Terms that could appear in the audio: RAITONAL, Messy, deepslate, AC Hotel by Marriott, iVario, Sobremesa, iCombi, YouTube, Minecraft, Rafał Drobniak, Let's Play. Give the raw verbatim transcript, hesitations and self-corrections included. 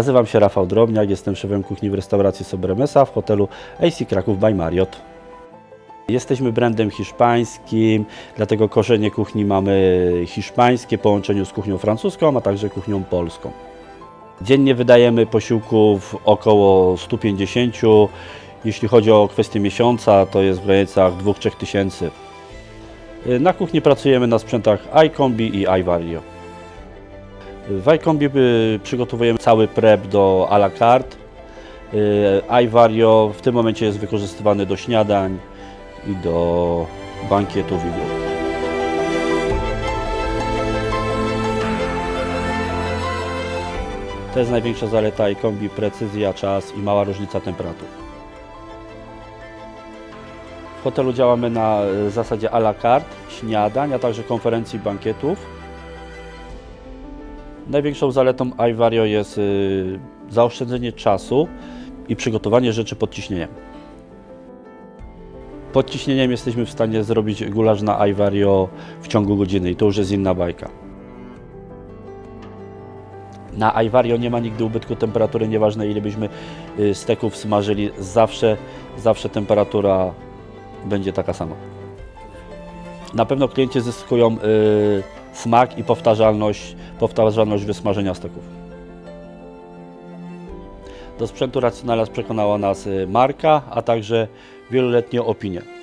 Nazywam się Rafał Drobniak, jestem szefem kuchni w restauracji Sobremesa w hotelu A C Kraków by Marriott. Jesteśmy brandem hiszpańskim, dlatego korzenie kuchni mamy hiszpańskie w połączeniu z kuchnią francuską, a także kuchnią polską. Dziennie wydajemy posiłków około stu pięćdziesięciu. Jeśli chodzi o kwestię miesiąca, to jest w granicach dwóch do trzech tysięcy. Na kuchni pracujemy na sprzętach iCombi i iVario. W iCombi przygotowujemy cały prep do à la carte. iVario w tym momencie jest wykorzystywany do śniadań i do bankietów i grup. To jest największa zaleta iCombi, precyzja, czas i mała różnica temperatur. W hotelu działamy na zasadzie à la carte, śniadań, a także konferencji i bankietów. Największą zaletą iVario jest zaoszczędzenie czasu i przygotowanie rzeczy pod ciśnieniem. Pod ciśnieniem jesteśmy w stanie zrobić gulasz na iVario w ciągu godziny i to już jest inna bajka. Na iVario nie ma nigdy ubytku temperatury, nieważne ile byśmy steków smażyli, zawsze, zawsze temperatura będzie taka sama. Na pewno klienci zyskują yy, smak i powtarzalność, powtarzalność wysmażenia steków. Do sprzętu RATIONALa przekonała nas marka, a także wieloletnie opinie.